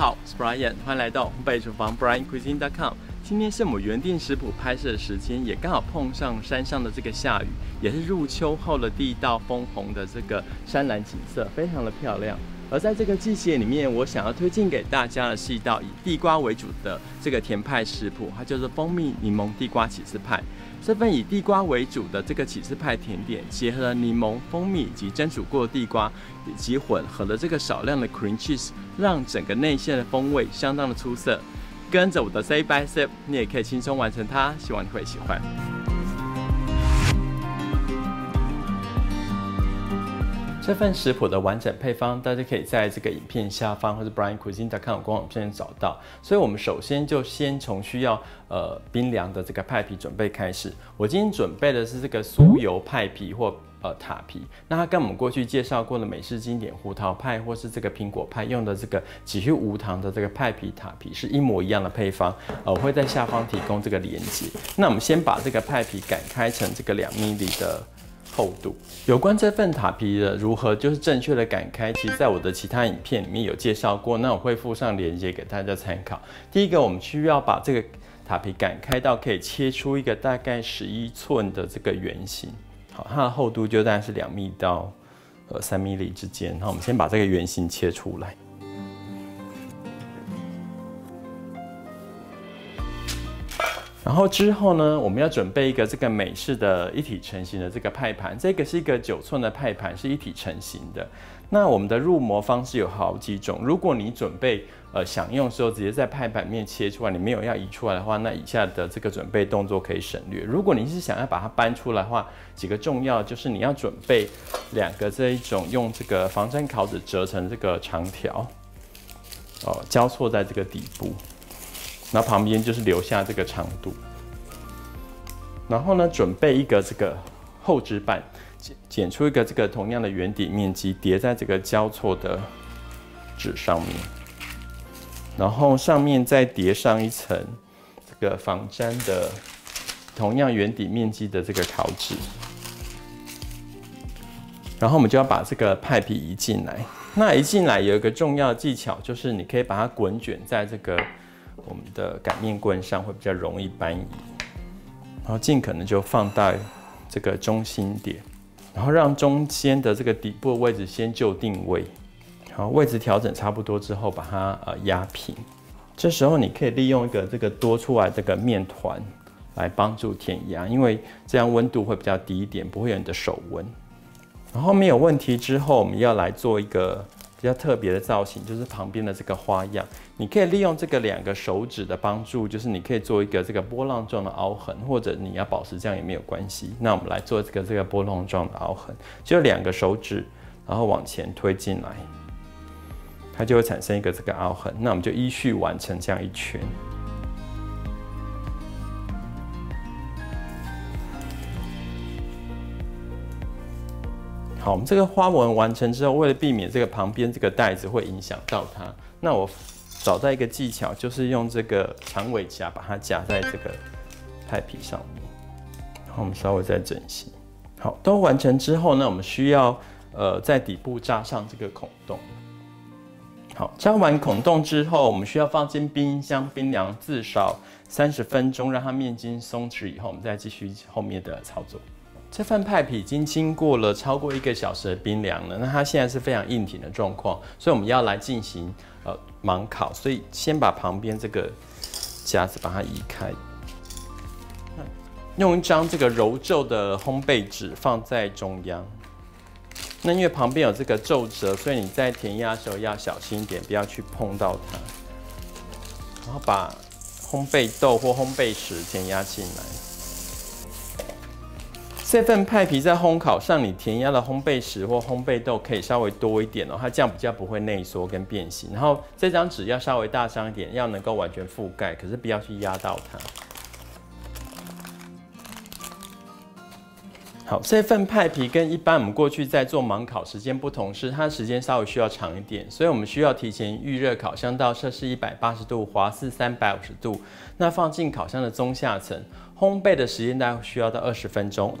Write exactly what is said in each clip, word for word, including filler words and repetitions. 好，我是 Brian， 欢迎来到烘焙厨房 Brian Cuisine 点 com。今天是我们原定食谱拍摄的时间，也刚好碰上山上的这个下雨，也是入秋后的第一道枫红的这个山岚景色，非常的漂亮。而在这个季节里面，我想要推荐给大家的是一道以地瓜为主的这个甜派食谱，它就是蜂蜜柠檬地瓜起司派。这份以地瓜为主的这个起司派甜点，结合了柠檬、蜂蜜以及蒸煮过的地瓜，以及混合了这个少量的 cream cheese， 让整个内馅的风味相当的出色。跟着我的 step by step， 你也可以轻松完成它，希望你会喜欢。 这份食谱的完整配方，大家可以在这个影片下方或者 Brian Cuisine 点 com 官网这边找到。所以，我们首先就先从需要呃冰凉的这个派皮准备开始。我今天准备的是这个酥油派皮或。 呃，塔皮，那它跟我们过去介绍过的美式经典胡桃派或是这个苹果派用的这个几乎无糖的这个派皮塔皮是一模一样的配方，呃，我会在下方提供这个连结。那我们先把这个派皮擀开成这个两毫米 的厚度。有关这份塔皮的如何就是正确的擀开，其实在我的其他影片里面有介绍过，那我会附上连结给大家参考。第一个，我们需要把这个塔皮擀开到可以切出一个大概十一寸的这个圆形。 它的厚度就大概是两毫米到呃三毫米之间。那我们先把这个圆形切出来。然后之后呢，我们要准备一个这个美式的一体成型的这个派盘，这个是一个九寸的派盘，是一体成型的。那我们的入模方式有好几种，如果你准备呃享用的时候直接在派盘面切出来，你没有要移出来的话，那以下的这个准备动作可以省略。如果你是想要把它搬出来的话，几个重要就是你要准备两个这一种用这个防粘烤纸折成这个长条，哦，交错在这个底部。 然后旁边就是留下这个长度，然后呢，准备一个这个厚纸板，剪剪出一个这个同样的圆底面积，叠在这个交错的纸上面，然后上面再叠上一层这个防粘的同样圆底面积的这个烤纸，然后我们就要把这个派皮移进来。那移进来有一个重要的技巧，就是你可以把它滚卷在这个。 我们的擀面棍上会比较容易搬移，然后尽可能就放到这个中心点，然后让中间的这个底部的位置先就定位，然后位置调整差不多之后，把它呃压平。这时候你可以利用一个这个多出来这个面团来帮助填压，因为这样温度会比较低一点，不会有你的手温。然后没有问题之后，我们要来做一个。 比较特别的造型就是旁边的这个花样，你可以利用这个两个手指的帮助，就是你可以做一个这个波浪状的凹痕，或者你要保持这样也没有关系。那我们来做这个这个波浪状的凹痕，就两个手指，然后往前推进来，它就会产生一个这个凹痕。那我们就依序完成这样一圈。 好，我们这个花纹完成之后，为了避免这个旁边这个带子会影响到它，那我找到一个技巧，就是用这个长尾夹把它夹在这个派皮上面，然后我们稍微再整形。好，都完成之后呢，我们需要呃在底部扎上这个孔洞。好，扎完孔洞之后，我们需要放进冰箱冰凉至少三十分钟，让它面筋松弛以后，我们再继续后面的操作。 这份派皮已经经过了超过一个小时的冰凉了，那它现在是非常硬挺的状况，所以我们要来进行呃盲烤，所以先把旁边这个夹子把它移开，用一张这个揉皱的烘焙纸放在中央。那因为旁边有这个皱褶，所以你在填压的时候要小心一点，不要去碰到它。然后把烘焙豆或烘焙石填压进来。 这份派皮在烘烤上，你填压的烘焙石或烘焙豆可以稍微多一点哦，它这样比较不会内缩跟变形。然后这张纸要稍微大张一点，要能够完全覆盖，可是不要去压到它。好，这份派皮跟一般我们过去在做盲烤时间不同，是它时间稍微需要长一点，所以我们需要提前预热烤箱到摄氏一百八十度，华氏三百五十度，那放进烤箱的中下层。 烘焙的时间大概需要到二十分钟。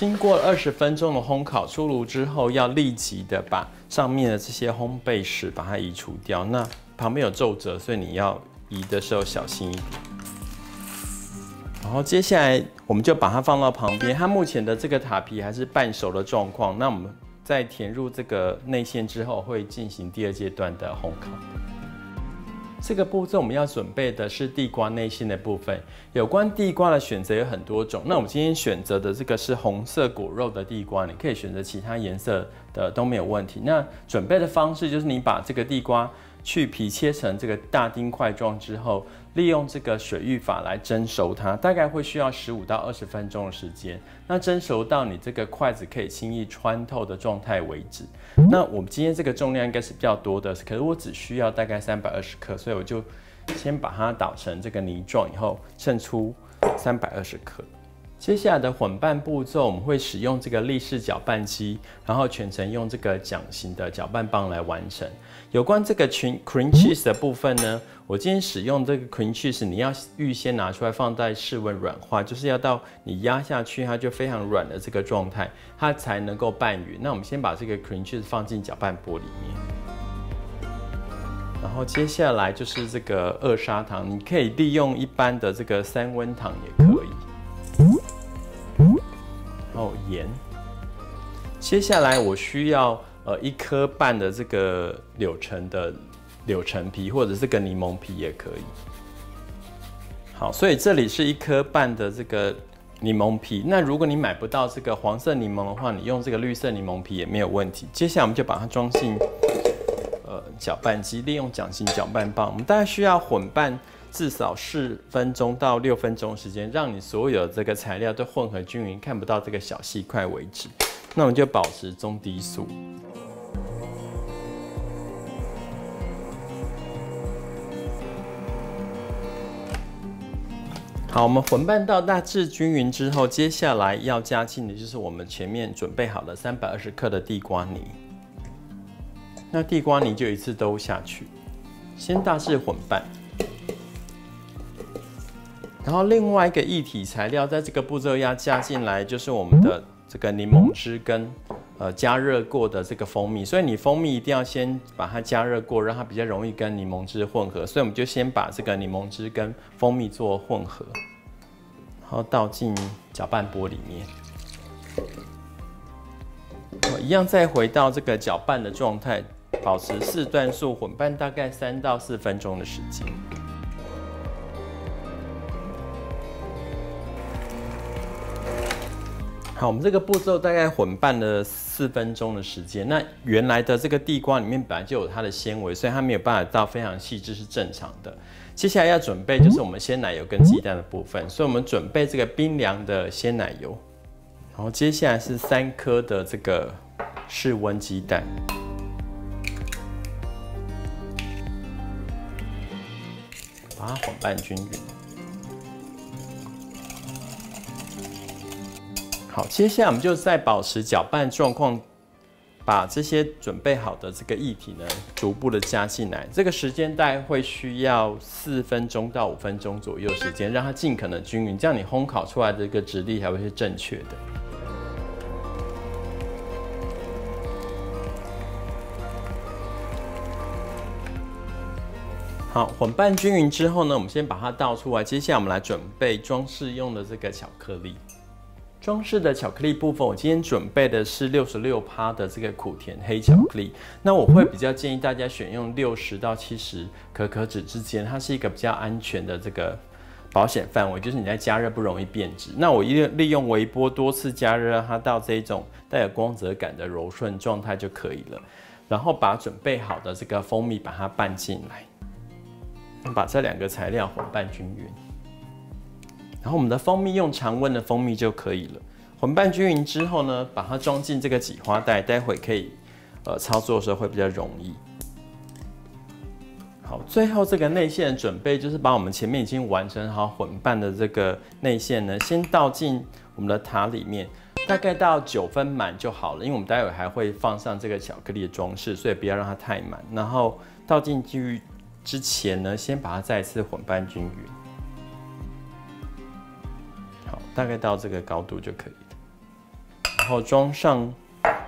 经过二十分钟的烘烤，出炉之后要立即的把上面的这些烘焙石把它移除掉。那旁边有皱褶，所以你要移的时候小心一点。然后接下来我们就把它放到旁边。它目前的这个塔皮还是半熟的状况。那我们在填入这个内馅之后，会进行第二阶段的烘烤。 这个步骤我们要准备的是地瓜内馅的部分。有关地瓜的选择有很多种，那我们今天选择的这个是红色果肉的地瓜，你可以选择其他颜色的都没有问题。那准备的方式就是你把这个地瓜去皮切成这个大丁块状之后，利用这个水浴法来蒸熟它，大概会需要十五到二十分钟的时间。那蒸熟到你这个筷子可以轻易穿透的状态为止。那我们今天这个重量应该是比较多的，可是我只需要大概三百二十克，所以我就先把它捣成这个泥状，以后称出三百二十克。 接下来的混拌步骤，我们会使用这个立式搅拌机，然后全程用这个掌形的搅拌棒来完成。有关这个 cream cheese 的部分呢，我今天使用这个 cream cheese， 你要预先拿出来放在室温软化，就是要到你压下去它就非常软的这个状态，它才能够拌匀。那我们先把这个 cream cheese 放进搅拌钵里面，然后接下来就是这个二砂糖，你可以利用一般的这个三温糖也可以。 然后盐，接下来我需要呃一颗半的这个柳橙的柳橙皮，或者是跟柠檬皮也可以。好，所以这里是一颗半的这个柠檬皮。那如果你买不到这个黄色柠檬的话，你用这个绿色柠檬皮也没有问题。接下来我们就把它装进呃搅拌机，利用掌心搅拌棒，我们大概需要混拌 至少四分钟到六分钟时间，让你所有的这个材料都混合均匀，看不到这个小细块为止。那我们就保持中低速。好，我们混拌到大致均匀之后，接下来要加进的就是我们前面准备好的三百二十克的地瓜泥。那地瓜泥就一次兜下去，先大致混拌。 然后另外一个液体材料，在这个步骤要加进来，就是我们的这个柠檬汁跟呃加热过的这个蜂蜜。所以你蜂蜜一定要先把它加热过，让它比较容易跟柠檬汁混合。所以我们就先把这个柠檬汁跟蜂蜜做混合，然后倒进搅拌钵里面。一样再回到这个搅拌的状态，保持四段速混拌大概三到四分钟的时间。 好，我们这个步骤大概混拌了四分钟的时间。那原来的这个地瓜里面本来就有它的纤维，所以它没有办法到非常细致是正常的。接下来要准备就是我们鲜奶油跟鸡蛋的部分，所以我们准备这个冰凉的鲜奶油，然后接下来是三颗的这个室温鸡蛋。 把它混拌均匀。 好，接下来我们就在保持搅拌状况，把这些准备好的这个液体呢，逐步的加进来。这个时间大概会需要四分钟到五分钟左右时间，让它尽可能均匀，这样你烘烤出来的一个质地才会是正确的。好，混拌均匀之后呢，我们先把它倒出来。接下来我们来准备装饰用的这个巧克力。 装饰的巧克力部分，我今天准备的是百分之六十六的这个苦甜黑巧克力。那我会比较建议大家选用六十到七十可可脂之间，它是一个比较安全的这个保险范围，就是你在加热不容易变质。那我利用微波多次加热，让它到这一种带有光泽感的柔顺状态就可以了。然后把准备好的这个蜂蜜把它拌进来，把这两个材料混拌均匀。 然后我们的蜂蜜用常温的蜂蜜就可以了。混拌均匀之后呢，把它装进这个挤花袋，待会可以呃操作的时候会比较容易。好，最后这个内馅的准备就是把我们前面已经完成好混拌的这个内馅呢，先倒进我们的塔里面，大概到九分满就好了。因为我们待会还会放上这个巧克力的装饰，所以不要让它太满。然后倒进去之前呢，先把它再一次混拌均匀。 大概到这个高度就可以了。后装上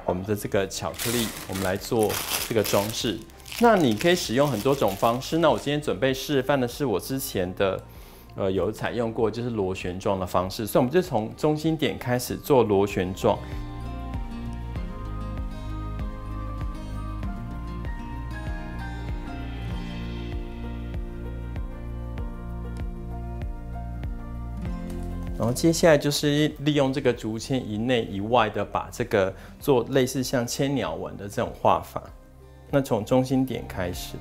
我们的这个巧克力，我们来做这个装饰。那你可以使用很多种方式。那我今天准备示范的是我之前的，呃，有采用过就是螺旋状的方式，所以我们就从中心点开始做螺旋状。 然后接下来就是利用这个竹签一内一外的，把这个做类似像千鸟纹的这种画法。那从中心点开始。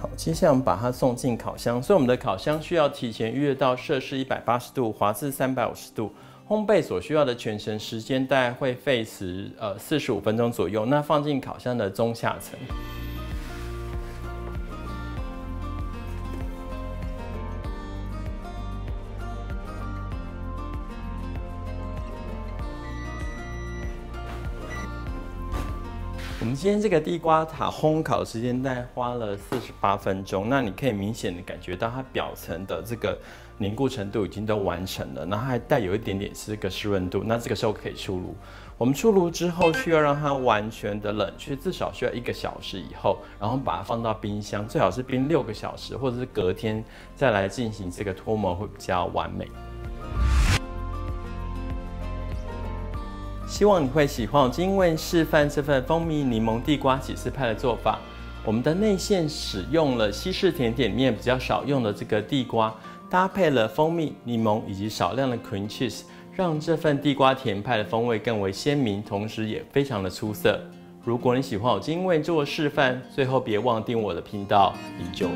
好，接下来我们把它送进烤箱。所以我们的烤箱需要提前预约到摄氏一百八十度、华氏三百五十度。烘焙所需要的全程时间大概会费时呃四十五分钟左右。那放进烤箱的中下层。 我们今天这个地瓜塔烘烤时间大概花了四十八分钟，那你可以明显的感觉到它表层的这个凝固程度已经都完成了，然后还带有一点点是个湿润度，那这个时候可以出炉。我们出炉之后需要让它完全的冷却，至少需要一个小时以后，然后把它放到冰箱，最好是冰六个小时，或者是隔天再来进行这个脱模会比较完美。 希望你会喜欢我今天为你示范这份蜂蜜柠檬地瓜起司派的做法。我们的内馅使用了西式甜点里面比较少用的这个地瓜，搭配了蜂蜜、柠檬以及少量的 cream cheese， 让这份地瓜甜派的风味更为鲜明，同时也非常的出色。如果你喜欢我今天为你做的示范，最后别忘订我的频道，依旧。